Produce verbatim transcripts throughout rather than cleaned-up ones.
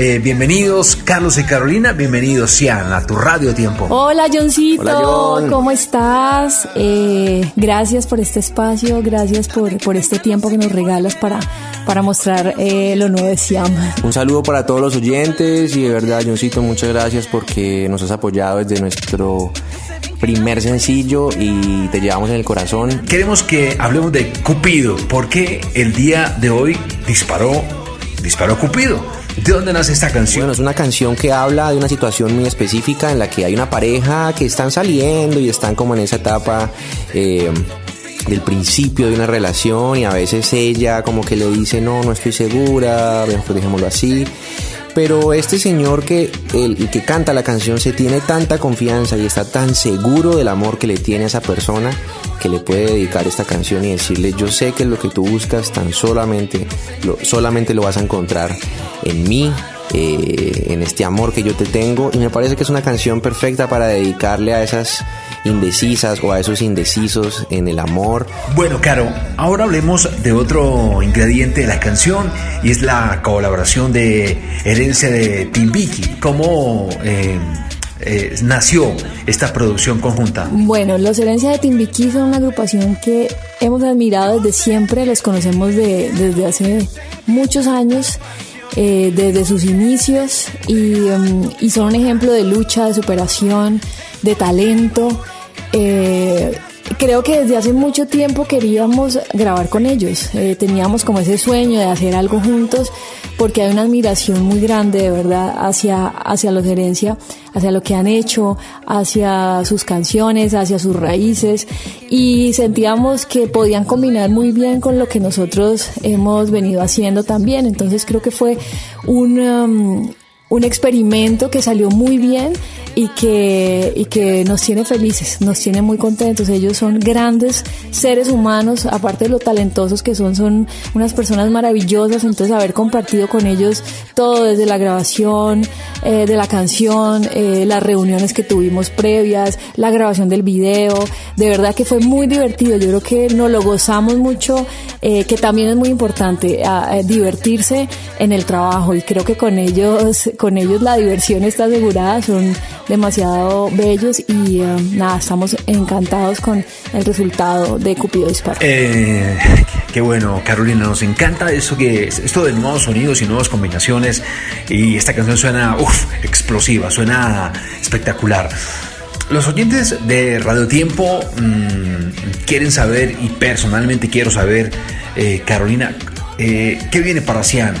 Eh, bienvenidos, Carlos y Carolina, bienvenidos Cian a tu radio tiempo. Hola, Johncito. Hola, John. ¿Cómo estás? Eh, gracias por este espacio, gracias por, por este tiempo que nos regalas para, para mostrar eh, lo nuevo de Cian. Un saludo para todos los oyentes y de verdad, Johncito, muchas gracias porque nos has apoyado desde nuestro primer sencillo y te llevamos en el corazón. Queremos que hablemos de Cupido, porque el día de hoy disparó, disparó Cupido. ¿De dónde nace esta canción? Bueno, es una canción que habla de una situación muy específica en la que hay una pareja que están saliendo y están como en esa etapa eh, del principio de una relación, y a veces ella como que le dice no, no estoy segura, mejor dejémoslo así. Pero este señor que el, el que canta la canción se tiene tanta confianza y está tan seguro del amor que le tiene a esa persona que le puede dedicar esta canción y decirle: yo sé que lo que tú buscas tan solamente lo, solamente lo vas a encontrar en mí, eh, en este amor que yo te tengo. Y me parece que es una canción perfecta para dedicarle a esas indecisas o a esos indecisos en el amor. Bueno, Caro, ahora hablemos de otro ingrediente de la canción, y es la colaboración de Herencia de Timbiquí. ¿Cómo eh, eh, nació esta producción conjunta? Bueno, los Herencia de Timbiquí son una agrupación que hemos admirado desde siempre, los conocemos de, desde hace muchos años, eh, desde sus inicios, y, um, y son un ejemplo de lucha, de superación, de talento. Eh, creo que desde hace mucho tiempo queríamos grabar con ellos, eh, teníamos como ese sueño de hacer algo juntos, porque hay una admiración muy grande de verdad hacia, hacia los Herencia, hacia lo que han hecho, hacia sus canciones, hacia sus raíces, y sentíamos que podían combinar muy bien con lo que nosotros hemos venido haciendo también. Entonces creo que fue un... Um, un experimento que salió muy bien y que, y que nos tiene felices, nos tiene muy contentos. Ellos son grandes seres humanos, aparte de lo talentosos que son, son unas personas maravillosas. Entonces haber compartido con ellos todo, desde la grabación eh, de la canción, eh, las reuniones que tuvimos previas, la grabación del video, de verdad que fue muy divertido. Yo creo que nos lo gozamos mucho, eh, que también es muy importante eh, divertirse en el trabajo, y creo que con ellos... con ellos la diversión está asegurada, son demasiado bellos y uh, nada, estamos encantados con el resultado de Cupido Disparó. Eh, qué bueno, Carolina, nos encanta eso que, esto de nuevos sonidos y nuevas combinaciones, y esta canción suena uf, explosiva, suena espectacular. Los oyentes de Radio Tiempo mmm, quieren saber, y personalmente quiero saber, eh, Carolina, eh, ¿qué viene para Cian?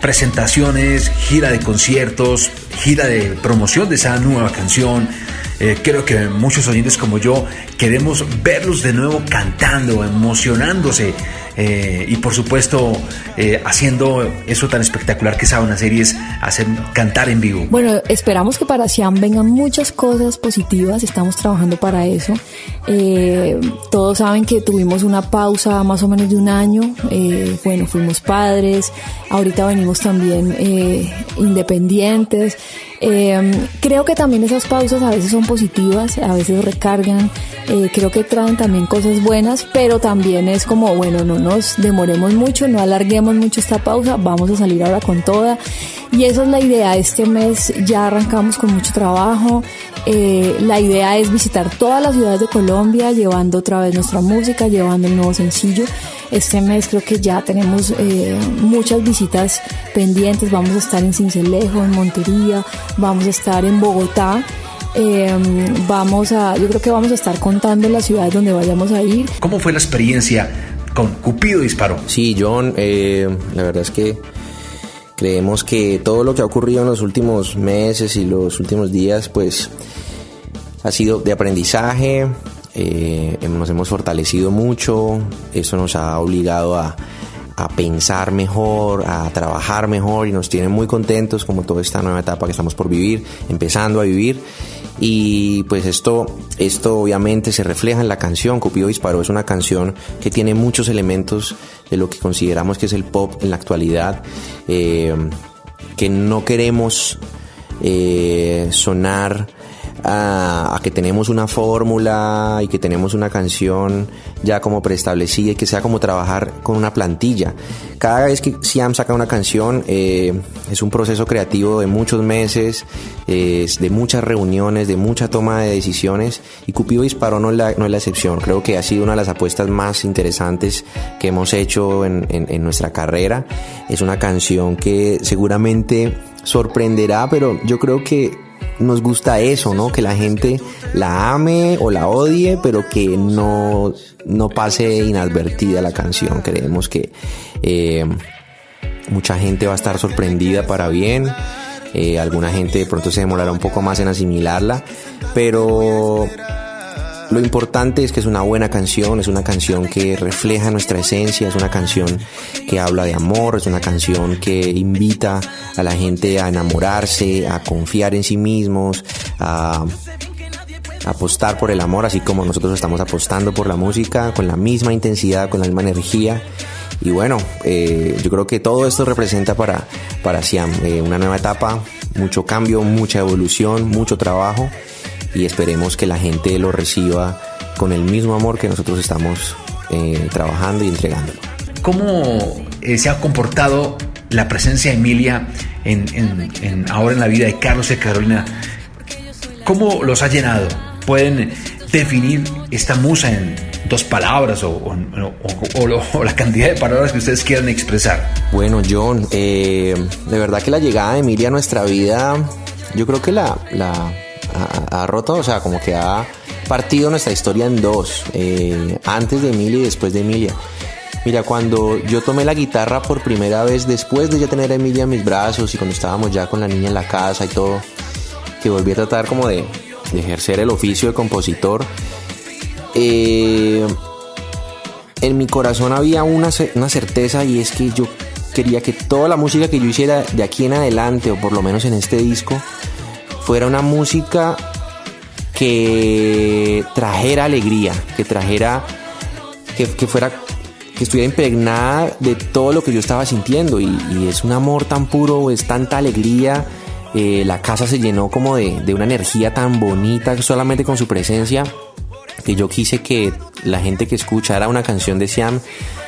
Presentaciones, gira de conciertos, gira de promoción de esa nueva canción. Eh, creo que muchos oyentes como yo queremos verlos de nuevo cantando, emocionándose eh, y por supuesto eh, haciendo eso tan espectacular que saben hacer, y es hacer cantar en vivo. Bueno, esperamos que para Cian vengan muchas cosas positivas, estamos trabajando para eso. Eh, todos saben que tuvimos una pausa más o menos de un año, eh, bueno, fuimos padres, ahorita venimos también eh, independientes. Eh, creo que también esas pausas a veces son positivas, a veces recargan, eh, creo que traen también cosas buenas, pero también es como, bueno, no nos demoremos mucho, no alarguemos mucho esta pausa, vamos a salir ahora con toda, y esa es la idea. Este mes ya arrancamos con mucho trabajo. Eh, la idea es visitar todas las ciudades de Colombia, llevando otra vez nuestra música, llevando el nuevo sencillo. Este mes creo que ya tenemos eh, muchas visitas pendientes. Vamos a estar en Sincelejo, en Montería, vamos a estar en Bogotá. Eh, vamos a, yo creo que vamos a estar contando las ciudades donde vayamos a ir. ¿Cómo fue la experiencia con Cupido Disparó? Sí, John, eh, la verdad es que creemos que todo lo que ha ocurrido en los últimos meses y los últimos días pues ha sido de aprendizaje, eh, nos hemos fortalecido mucho, eso nos ha obligado a, a pensar mejor, a trabajar mejor, y nos tiene muy contentos como toda esta nueva etapa que estamos por vivir, empezando a vivir. Y pues esto, esto obviamente se refleja en la canción. Cupido Disparó es una canción que tiene muchos elementos de lo que consideramos que es el pop en la actualidad, eh, que no queremos eh, sonar a, a que tenemos una fórmula y que tenemos una canción ya como preestablecida, y que sea como trabajar con una plantilla. Cada vez que Siam saca una canción eh, es un proceso creativo de muchos meses, eh, de muchas reuniones, de mucha toma de decisiones, y Cupido Disparó no es la, no es la excepción. Creo que ha sido una de las apuestas más interesantes que hemos hecho en, en, en nuestra carrera. Es una canción que seguramente sorprenderá, pero yo creo que nos gusta eso, ¿no? Que la gente la ame o la odie, pero que no, no pase inadvertida la canción. Creemos que eh, mucha gente va a estar sorprendida para bien. Eh, alguna gente de pronto se demorará un poco más en asimilarla, pero lo importante es que es una buena canción, es una canción que refleja nuestra esencia, es una canción que habla de amor, es una canción que invita a la gente a enamorarse, a confiar en sí mismos, a apostar por el amor, así como nosotros estamos apostando por la música, con la misma intensidad, con la misma energía. Y bueno, eh, yo creo que todo esto representa para, para Siam eh, una nueva etapa, mucho cambio, mucha evolución, mucho trabajo. Y esperemos que la gente lo reciba con el mismo amor que nosotros estamos eh, trabajando y entregándolo. ¿Cómo eh, se ha comportado la presencia de Emilia en, en, en, ahora en la vida de Carlos y Carolina? ¿Cómo los ha llenado? ¿Pueden definir esta musa en dos palabras o, o, o, o, o la cantidad de palabras que ustedes quieran expresar? Bueno, John, eh, de verdad que la llegada de Emilia a nuestra vida, yo creo que la... la Ha, ha roto, o sea, como que ha partido nuestra historia en dos, eh, antes de Emilia y después de Emilia. Mira, cuando yo tomé la guitarra por primera vez, después de ya tener a Emilia en mis brazos, y cuando estábamos ya con la niña en la casa y todo, que volví a tratar como de, de ejercer el oficio de compositor, eh, en mi corazón había una, una certeza, y es que yo quería que toda la música que yo hiciera de aquí en adelante, o por lo menos en este disco, fuera una música que trajera alegría, que trajera, que, que fuera, que estuviera impregnada de todo lo que yo estaba sintiendo, y, y es un amor tan puro, es tanta alegría. Eh, la casa se llenó como de, de una energía tan bonita solamente con su presencia, que yo quise que la gente que escuchara una canción de Siam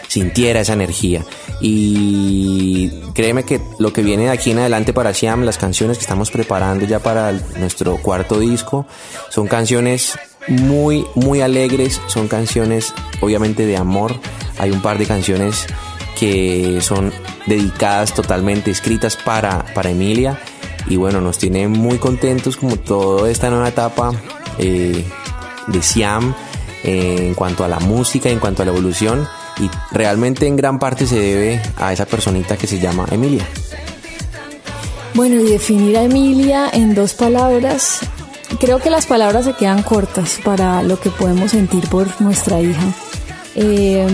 sintiera esa energía. Y créeme que lo que viene de aquí en adelante para Siam, las canciones que estamos preparando ya para el, nuestro cuarto disco, son canciones muy muy alegres, son canciones obviamente de amor. Hay un par de canciones que son dedicadas totalmente, escritas para, para Emilia, y bueno, nos tiene muy contentos como toda esta nueva etapa eh, de Siam eh, en cuanto a la música, en cuanto a la evolución. Y realmente en gran parte se debe a esa personita que se llama Emilia. Bueno, y definir a Emilia en dos palabras, creo que las palabras se quedan cortas para lo que podemos sentir por nuestra hija. Eh,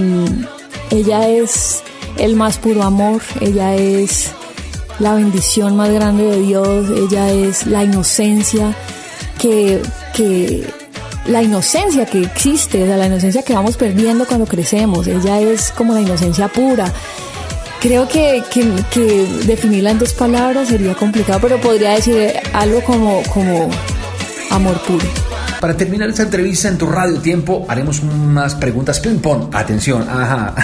ella es el más puro amor, ella es la bendición más grande de Dios, ella es la inocencia que... que la inocencia que existe, o sea, la inocencia que vamos perdiendo cuando crecemos. Ella es como la inocencia pura. Creo que, que, que definirla en dos palabras sería complicado, pero podría decir algo como, como amor puro. Para terminar esta entrevista en tu radio tiempo, haremos unas preguntas ping-pong. Atención, ajá.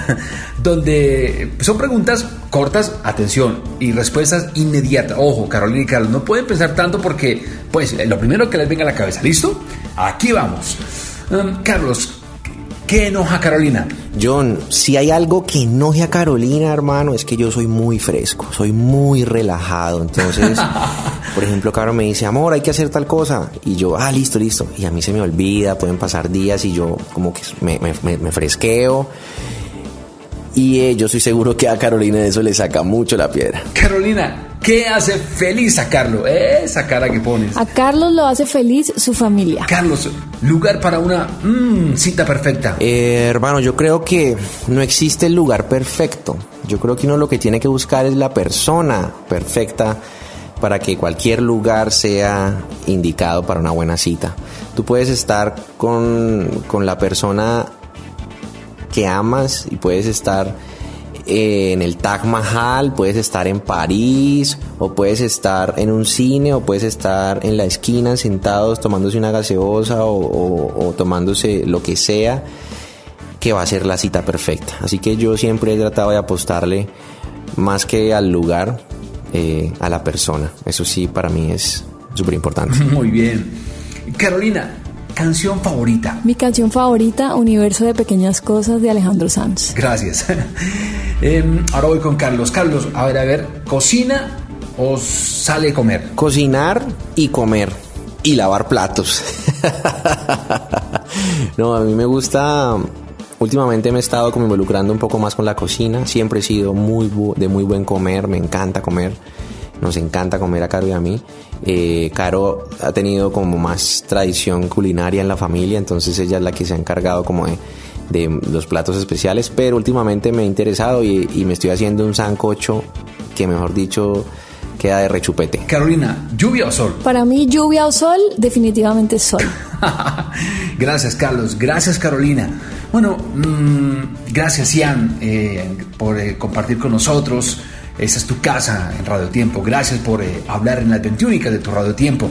Donde son preguntas cortas, atención, y respuestas inmediatas. Ojo, Carolina y Carlos, no pueden pensar tanto porque, pues, lo primero que les venga a la cabeza. ¿Listo? Aquí vamos. Um, Carlos, ¿qué enoja a Carolina? John, si hay algo que enoje a Carolina, hermano, es que yo soy muy fresco, soy muy relajado. Entonces, por ejemplo, Carol me dice, amor, hay que hacer tal cosa. Y yo, ah, listo, listo. Y a mí se me olvida, pueden pasar días y yo como que me, me, me fresqueo. Y eh, yo estoy seguro que a Carolina eso le saca mucho la piedra. Carolina, ¿qué hace feliz a Carlos? Esa cara que pones. A Carlos lo hace feliz su familia. Carlos, lugar para una mmm, cita perfecta. Eh, hermano, yo creo que no existe el lugar perfecto. Yo creo que uno lo que tiene que buscar es la persona perfecta para que cualquier lugar sea indicado para una buena cita. Tú puedes estar con, con la persona que amas y puedes estar eh, en el Taj Mahal, puedes estar en París, o puedes estar en un cine, o puedes estar en la esquina sentados tomándose una gaseosa o, o, o tomándose lo que sea, que va a ser la cita perfecta. Así que yo siempre he tratado de apostarle más que al lugar, eh, a la persona. Eso sí, para mí es súper importante. Muy bien. Carolina, canción favorita. Mi canción favorita, Universo de Pequeñas Cosas, de Alejandro Sanz. Gracias. eh, ahora voy con Carlos. Carlos, a ver, a ver, ¿cocina o sale a comer? Cocinar y comer y lavar platos. No, a mí me gusta. Últimamente me he estado como involucrando un poco más con la cocina. Siempre he sido muy bu- de muy buen comer. Me encanta comer. Nos encanta comer a Caro y a mí. Eh, Caro ha tenido como más tradición culinaria en la familia, entonces ella es la que se ha encargado como de, de los platos especiales, pero últimamente me he interesado y, y me estoy haciendo un sancocho que, mejor dicho, queda de rechupete. Carolina, ¿lluvia o sol? Para mí, lluvia o sol, definitivamente sol. Gracias, Carlos. Gracias, Carolina. Bueno, mmm, gracias, Ian, eh, por eh, compartir con nosotros. Esa es tu casa en Radio Tiempo. Gracias por eh, hablar en las veintiúnicas de tu Radio Tiempo.